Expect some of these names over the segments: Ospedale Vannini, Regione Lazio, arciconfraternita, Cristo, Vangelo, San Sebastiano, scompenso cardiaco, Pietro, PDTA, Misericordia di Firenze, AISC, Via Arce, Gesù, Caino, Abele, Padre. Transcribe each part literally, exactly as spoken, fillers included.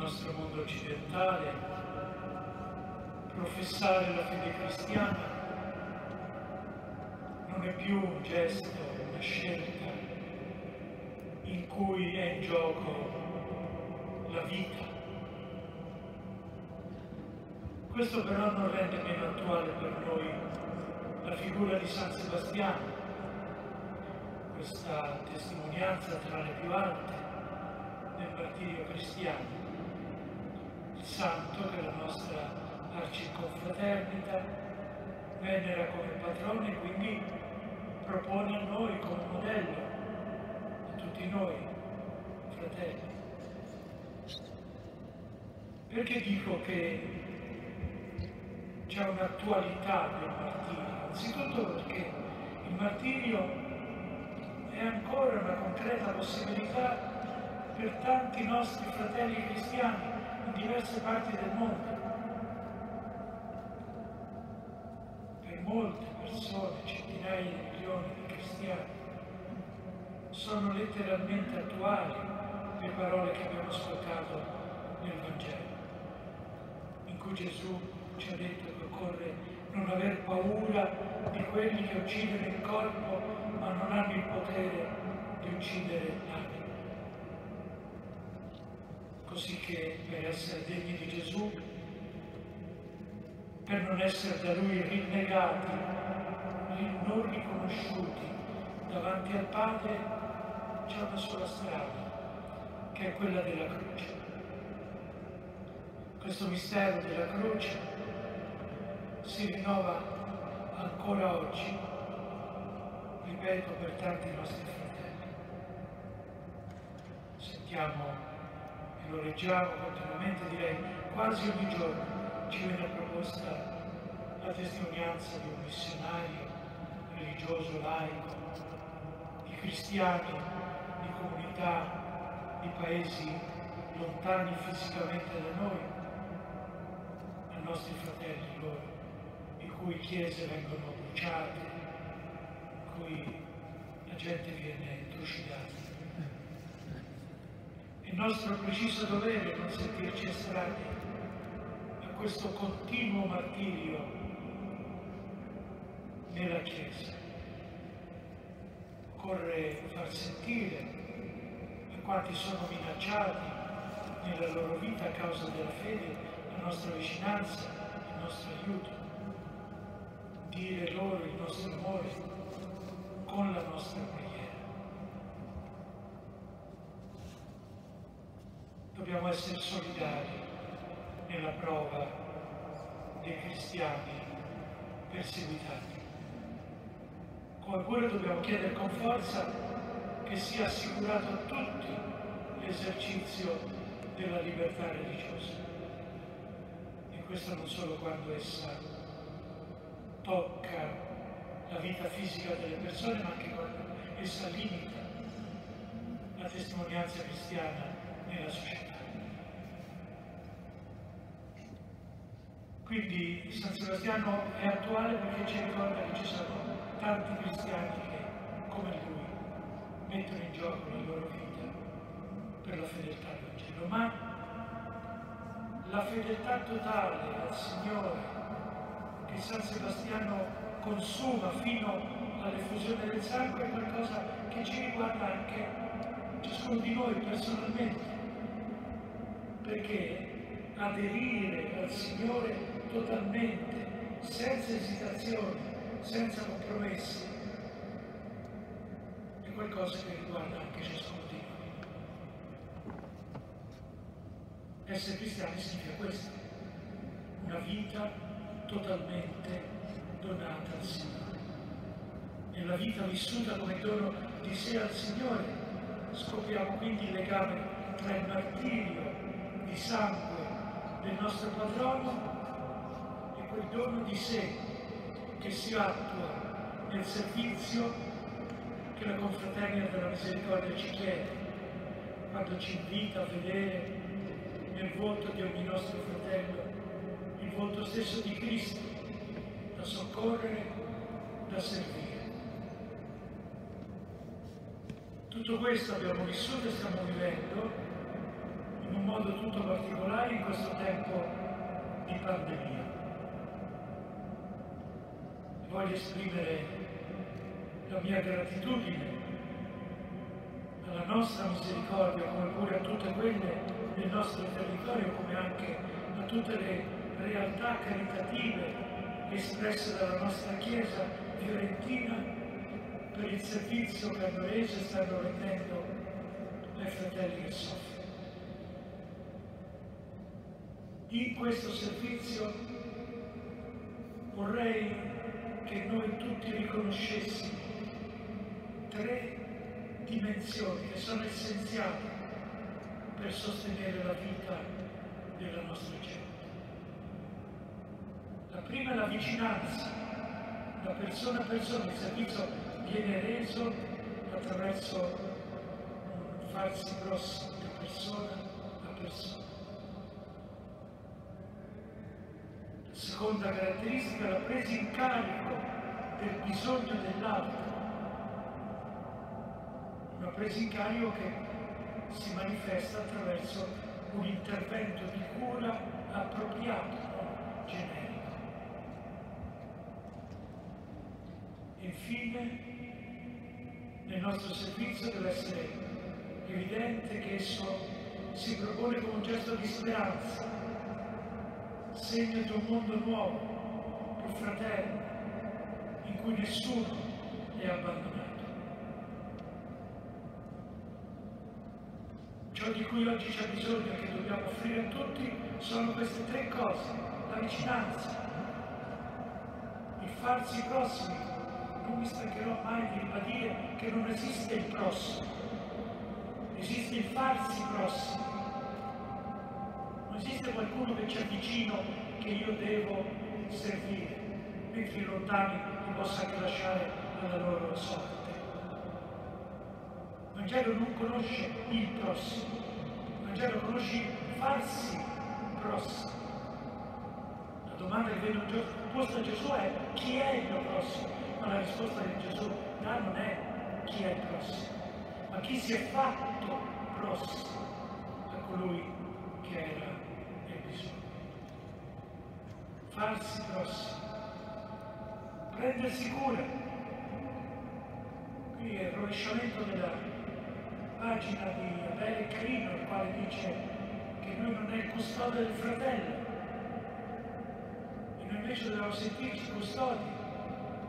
nostro mondo occidentale, professare la fede cristiana non è più un gesto, una scelta in cui è in gioco la vita. Questo però non rende meno attuale per noi la figura di San Sebastiano, questa testimonianza tra le più alte del martirio cristiano, il santo che la nostra arciconfraternita venera come patrono e quindi propone a noi come modello, a tutti noi, fratelli. Perché dico che c'è un'attualità del martirio? Innanzitutto perché il martirio è ancora una concreta possibilità per tanti nostri fratelli cristiani in diverse parti del mondo. Per molte persone, centinaia di milioni di cristiani, sono letteralmente attuali le parole che abbiamo ascoltato nel Vangelo, in cui Gesù ci ha detto che occorre non aver paura di quelli che uccidono il corpo ma non hanno il potere di uccidere l'anima. Così che per essere degni di Gesù, per non essere da Lui rinnegati, non riconosciuti davanti al Padre, c'è una sola strada, che è quella della croce. Questo mistero della croce si rinnova ancora oggi, ripeto, per tanti nostri fratelli. Sentiamo e lo leggiamo continuamente, direi quasi ogni giorno ci viene proposta la testimonianza di un missionario religioso laico, di cristiani, di comunità, di paesi lontani fisicamente da noi, ai nostri fratelli loro, in cui chiese vengono bruciate, in cui la gente viene trucidata. È il nostro preciso dovere non sentirci estranei a questo continuo martirio nella Chiesa. Occorre far sentire a quanti sono minacciati nella loro vita a causa della fede la nostra vicinanza, il nostro aiuto, dire loro il nostro amore con la nostra preghiera. Dobbiamo essere solidali nella prova dei cristiani perseguitati, come pure dobbiamo chiedere con forza che sia assicurato a tutti l'esercizio della libertà religiosa, e questo non solo quando essa tocca la vita fisica delle persone, ma anche quando essa limita la testimonianza cristiana nella società. Quindi San Sebastiano è attuale perché ci ricorda che ci sono tanti cristiani che, come lui, mettono in gioco la loro vita per la fedeltà al Vangelo, ma la fedeltà totale al Signore che San Sebastiano consuma fino all'effusione del sangue è qualcosa che ci riguarda anche ciascuno di noi personalmente, perché aderire al Signore totalmente, senza esitazioni, senza compromessi, è qualcosa che riguarda anche ciascuno di noi. Essere cristiani significa questo, una vita totalmente donata al Signore. Nella vita vissuta come dono di sé al Signore scopriamo quindi il legame tra il martirio di sangue del nostro patrono e quel dono di sé che si attua nel servizio che la confraternita della misericordia ci chiede quando ci invita a vedere nel volto di ogni nostro fratello il volto stesso di Cristo, da soccorrere, da servire. Tutto questo abbiamo vissuto e stiamo vivendo in un modo tutto particolare in questo tempo di pandemia. Voglio esprimere la mia gratitudine alla nostra misericordia, come pure a tutte quelle del nostro territorio, come anche a tutte le realtà caritative espresse dalla nostra Chiesa fiorentina per il servizio che hanno reso e stanno rendendo ai fratelli che soffrono. In questo servizio vorrei che noi tutti riconoscessimo tre dimensioni che sono essenziali per sostenere la vita della nostra gente. La prima è la vicinanza, da persona a persona. Il servizio viene reso attraverso un farsi prossimo, da persona a persona. La seconda caratteristica è la presa in carico del bisogno dell'altro, una presa in carico che si manifesta attraverso un intervento di cura appropriato, generico. Infine, nel nostro servizio deve essere evidente che esso si propone come un gesto di speranza, segno di un mondo nuovo, più fraterno, in cui nessuno è abbandonato. Ciò di cui oggi c'è bisogno e che dobbiamo offrire a tutti sono queste tre cose: la vicinanza, il farsi prossimo. Non mi stancherò mai di ribadire che non esiste il prossimo, esiste il farsi prossimo. Non esiste qualcuno che c'è vicino che io devo servire, mentre i lontani li posso anche lasciare alla loro sorte. Il Vangelo non conosce il prossimo, il Vangelo conosce il farsi prossimo. La domanda che viene posta a Gesù è: chi è il mio prossimo? Ma la risposta che Gesù dà non è chi è prossimo, ma chi si è fatto prossimo a colui che era nel bisogno. Farsi prossimo, prendersi cura. Qui è il rovesciamento della pagina di Abele e Caino, il quale dice che noi non è il custode del fratello, e noi invece dobbiamo sentirci custodi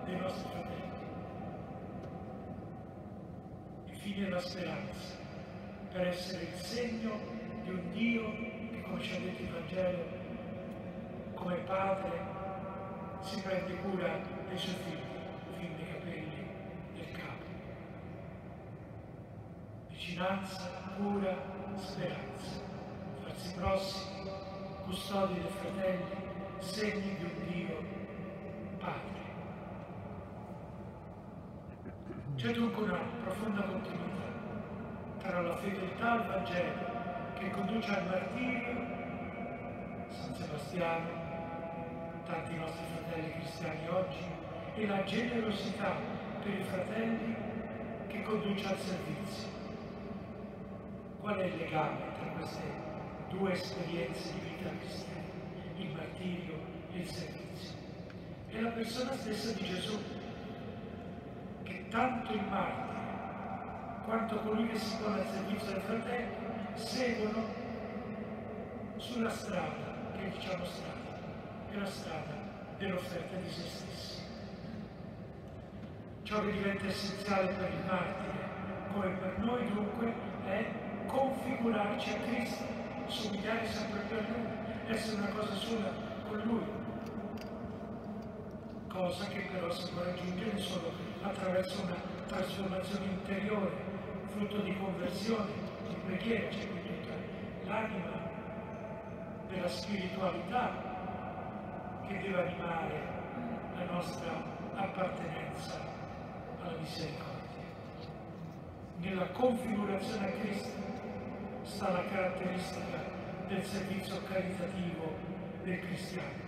dei nostri fratelli. Infine la speranza, per essere il segno di un Dio che, come ci ha detto il Vangelo, come Padre si prende cura dei suoi figli, fin dei capelli del capo. Vicinanza, cura, speranza, farsi prossimi, custodi dei fratelli, segni di un Dio Padre. C'è dunque una profonda continuità tra la fedeltà al Vangelo che conduce al martirio, San Sebastiano, tanti nostri fratelli cristiani oggi, e la generosità per i fratelli che conduce al servizio. Qual è il legame tra queste due esperienze di vita cristiana, il martirio e il servizio? È la persona stessa di Gesù, tanto il martire quanto colui che si pone al servizio del fratello seguono sulla strada che diciamo strada, è la strada dell'offerta di se stessi. Ciò che diventa essenziale per il martire, come per noi dunque, è configurarci a Cristo, somigliare sempre più a Lui, essere una cosa sola con Lui, cosa che però si può raggiungere solo attraverso una trasformazione interiore, frutto di conversione, di preghiera, c'è quindi tutta l'anima della spiritualità che deve animare la nostra appartenenza alla misericordia. Nella configurazione a Cristo sta la caratteristica del servizio caritativo del cristiano.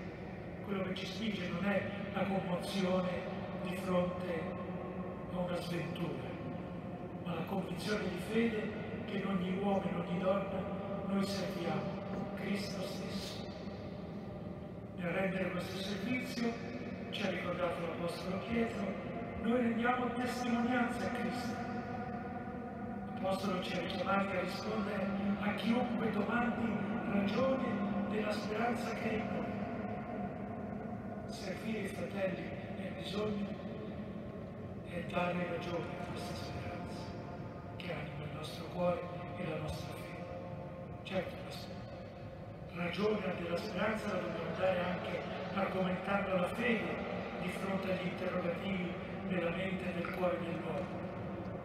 Quello che ci spinge non è la commozione di fronte a una sventura, ma la convinzione di fede che in ogni uomo e in ogni donna noi serviamo Cristo stesso. Nel rendere questo servizio, ci ha ricordato l'Apostolo Pietro, noi rendiamo testimonianza a Cristo. L'Apostolo ci ha richiamati a rispondere a chiunque domandi ragione della speranza che è in noi. Servire i fratelli nel bisogno e dare ragione a questa speranza che anima il nostro cuore e la nostra fede. Certo, la ragione della speranza la dobbiamo dare anche argomentando la fede di fronte agli interrogativi della mente e del cuore dell'uomo,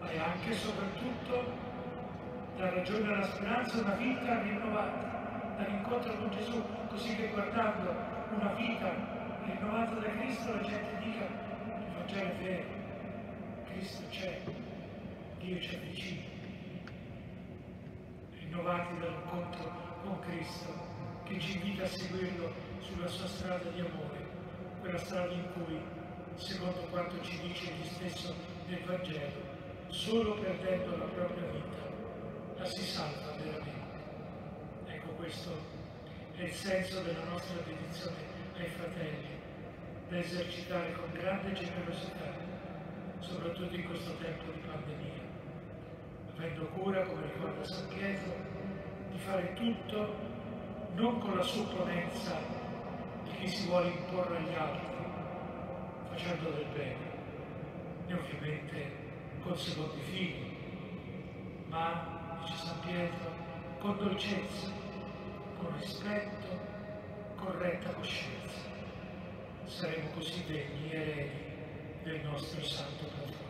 ma è anche e soprattutto la ragione della speranza una vita rinnovata dall'incontro con Gesù, così che guardando una vita rinnovata da Cristo la gente dica: il Vangelo è vero, Cristo c'è, Dio ci è vicino. Rinnovati dall'incontro con Cristo, che ci invita a seguirlo sulla sua strada di amore, quella strada in cui, secondo quanto ci dice egli stesso nel Vangelo, solo perdendo la propria vita la si salva veramente. Ecco, questo è il senso della nostra dedizione ai fratelli, da esercitare con grande generosità, soprattutto in questo tempo di pandemia, avendo cura, come ricorda San Pietro, di fare tutto non con la supponenza di chi si vuole imporre agli altri, facendo del bene, e ovviamente con secondi fini, ma, dice San Pietro, con dolcezza, con rispetto, con retta coscienza. Saremo così degni eredi del nostro Santo Padre.